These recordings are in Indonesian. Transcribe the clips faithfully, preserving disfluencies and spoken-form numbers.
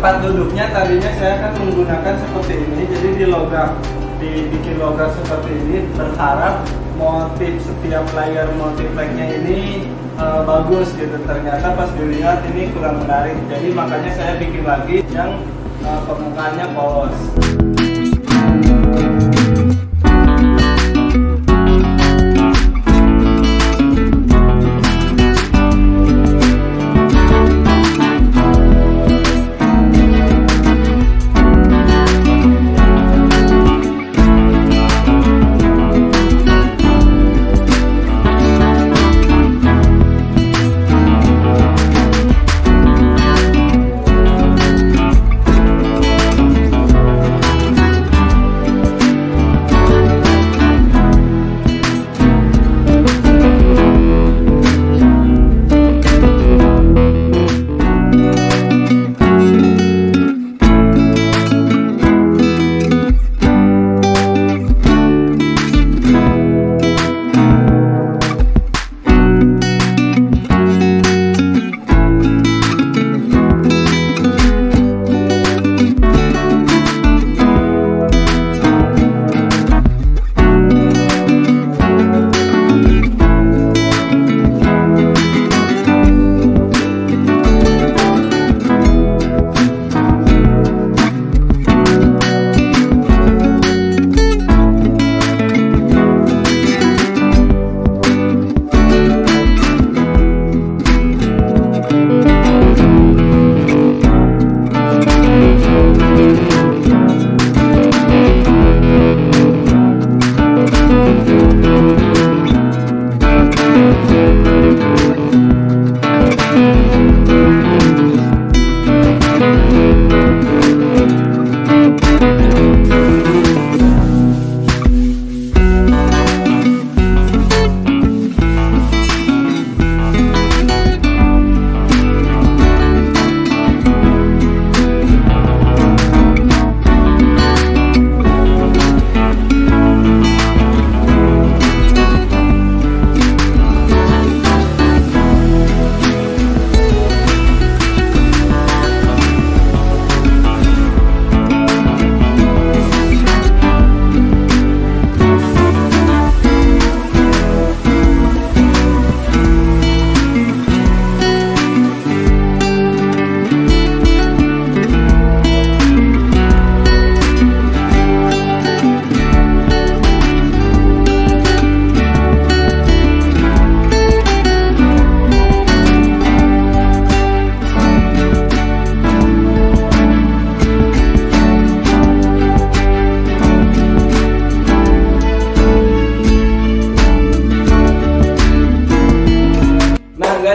Tempat duduknya tadinya saya akan menggunakan seperti ini, jadi di logam. dibikin logam seperti ini, berharap motif setiap layer motif flagnya ini uh, bagus gitu. Ternyata pas dilihat ini kurang menarik, jadi makanya saya bikin lagi yang uh, permukaannya polos.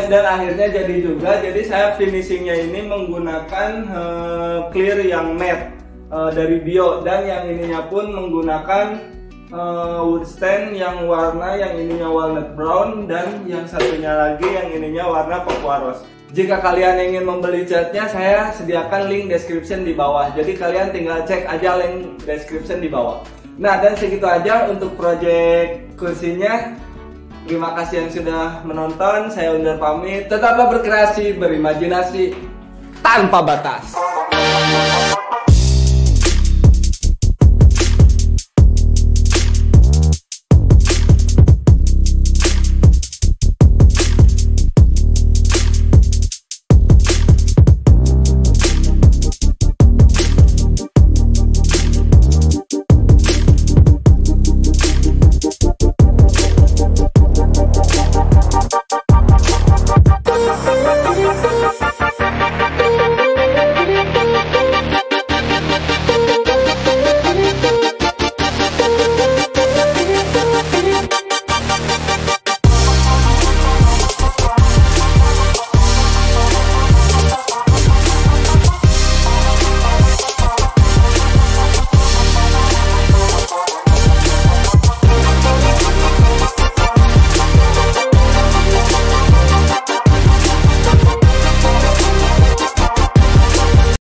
Dan akhirnya jadi juga. Jadi saya finishingnya ini menggunakan uh, clear yang matte uh, dari bio, dan yang ininya pun menggunakan uh, wood stain yang warna yang ininya walnut brown dan yang satunya lagi yang ininya warna popua rose. Jika kalian ingin membeli catnya, saya sediakan link description di bawah, jadi kalian tinggal cek aja link description di bawah. Nah, dan segitu aja untuk project kursinya. Terima kasih yang sudah menonton, saya undur pamit. Tetaplah berkreasi, berimajinasi, tanpa batas.